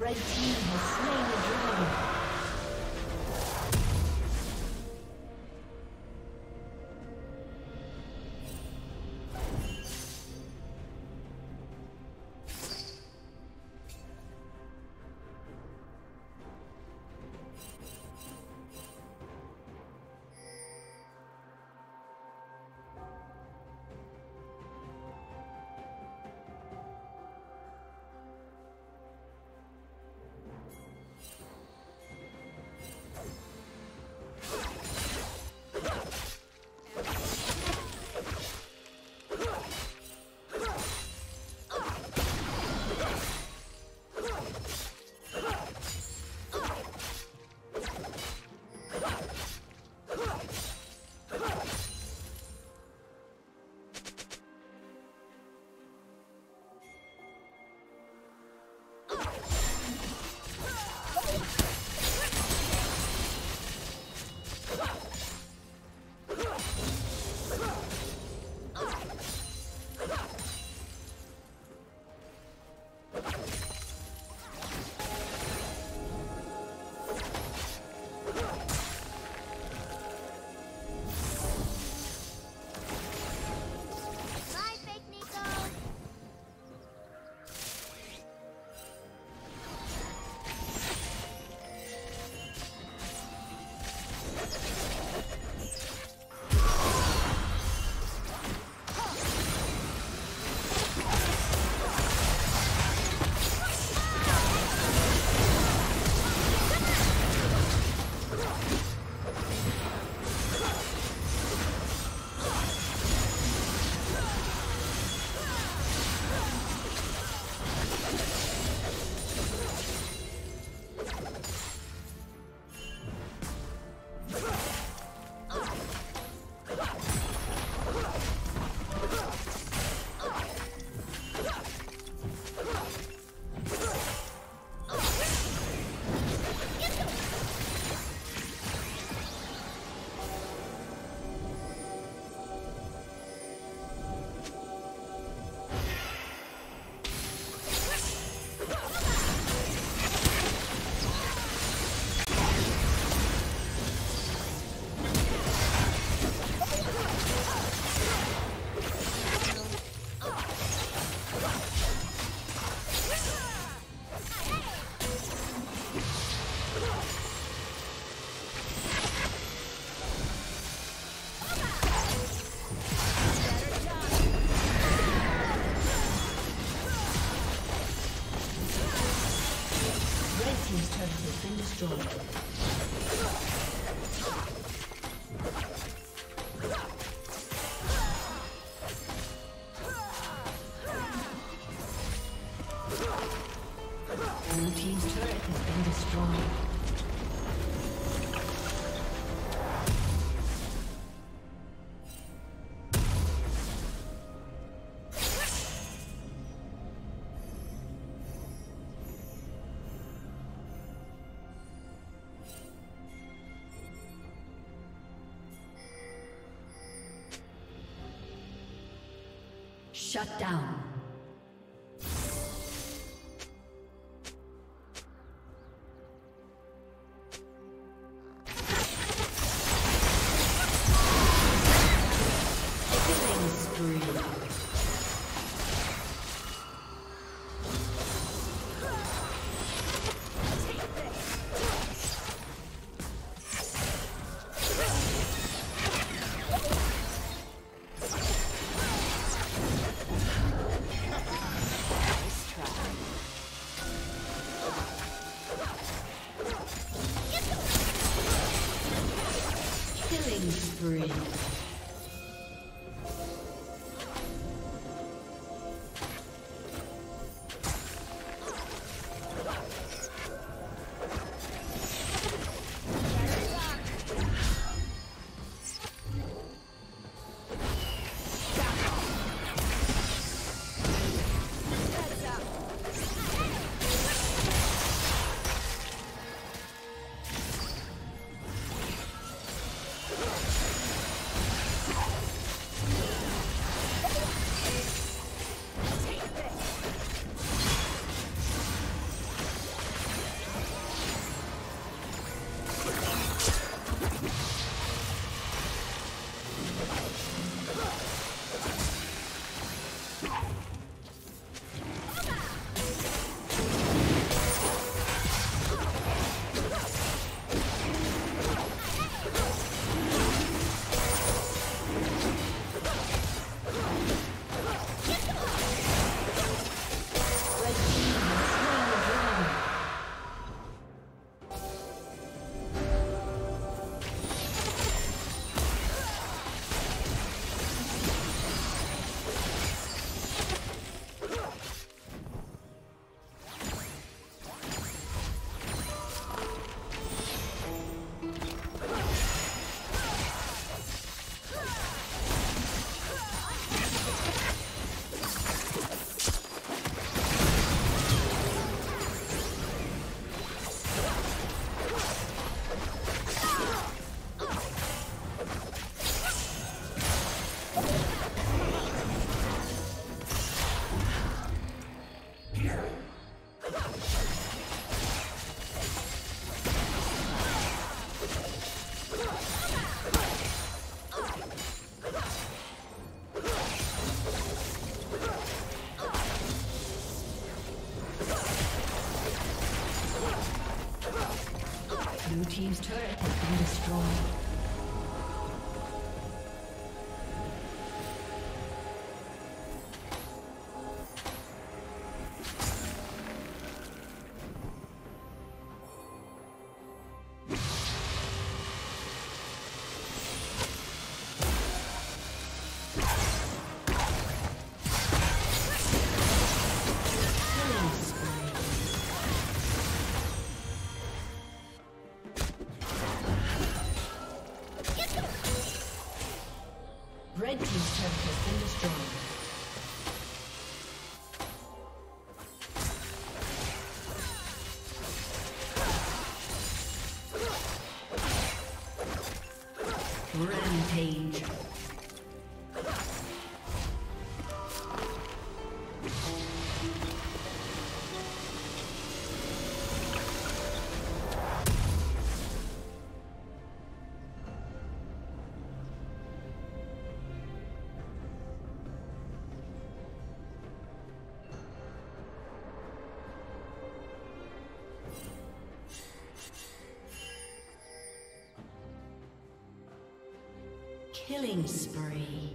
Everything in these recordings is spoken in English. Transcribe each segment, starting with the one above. Red team has slain the dragon. team's turret has been destroyed. Blue team's turret has been destroyed. Shut down. Blue team's turret has been destroyed. Red team's turret has been destroyed. Killing spree.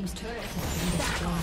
team's turret has been destroyed.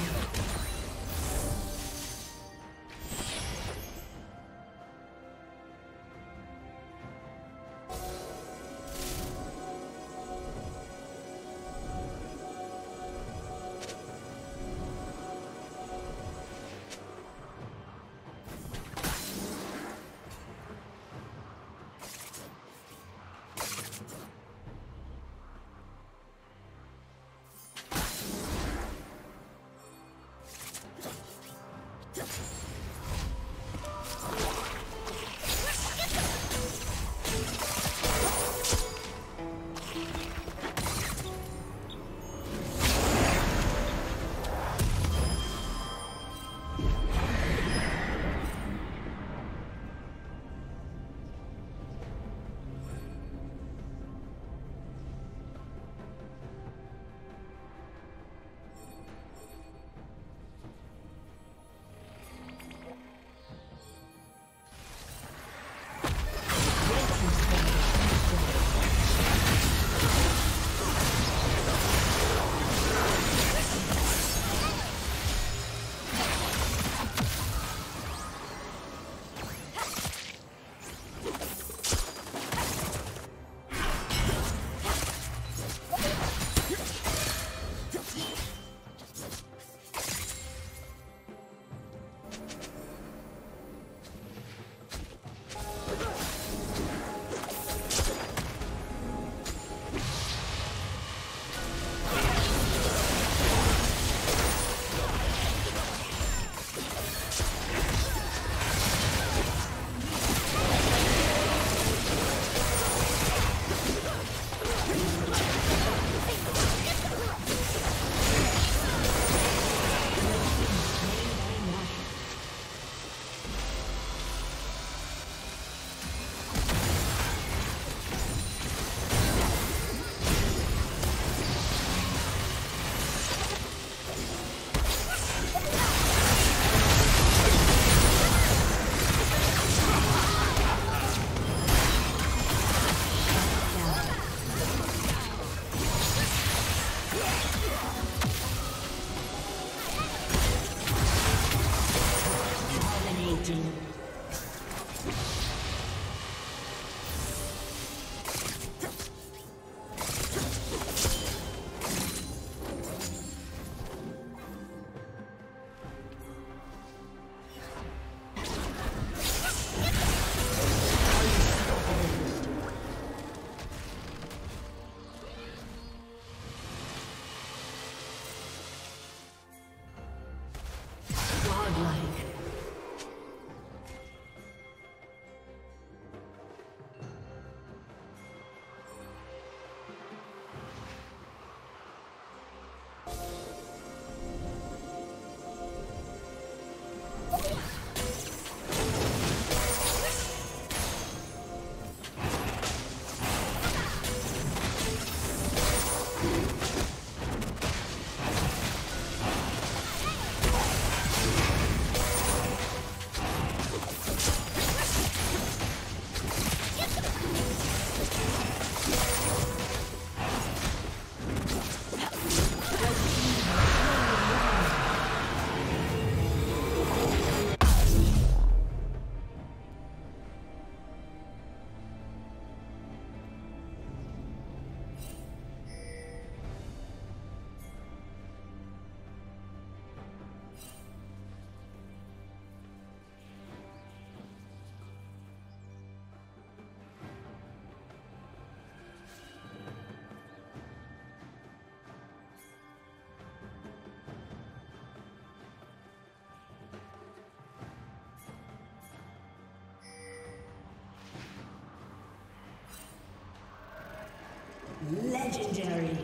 Legendary.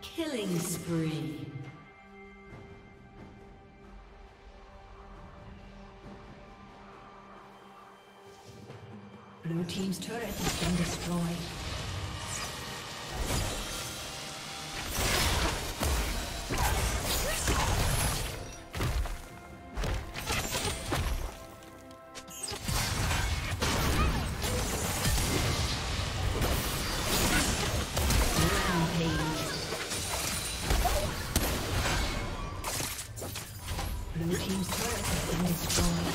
Killing spree. Blue team's turret has been destroyed. Hey. Blue team's turret has been destroyed.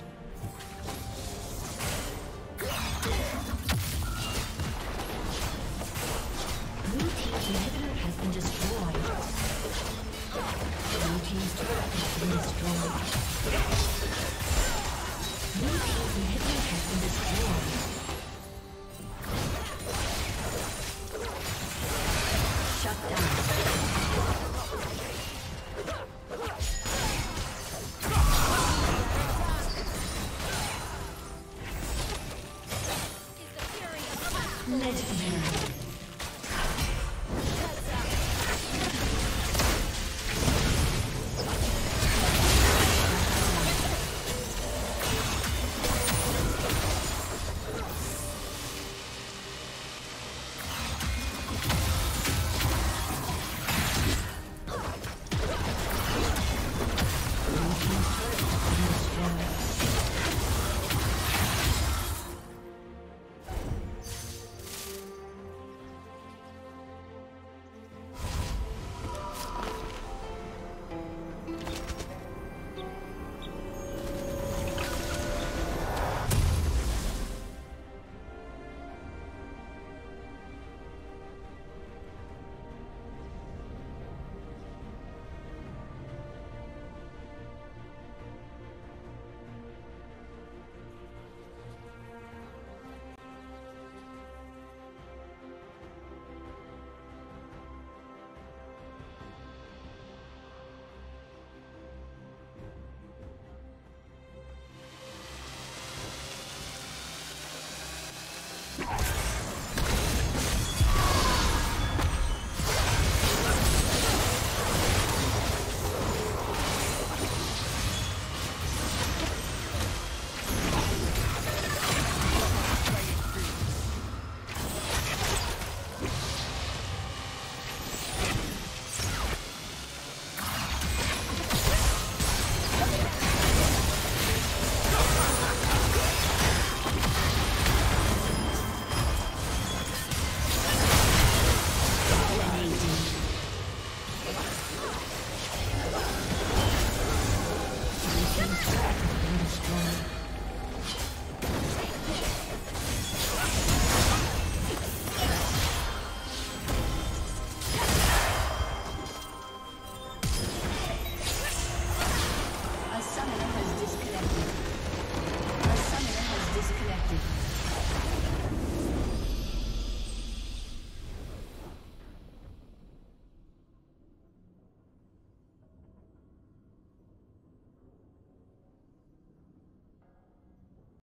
Blue team's inhibitor has been destroyed. Blue team's turret has been destroyed. Blue team's inhibitor has been destroyed. Shut down. Legendary. Blue team's turret has been destroyed.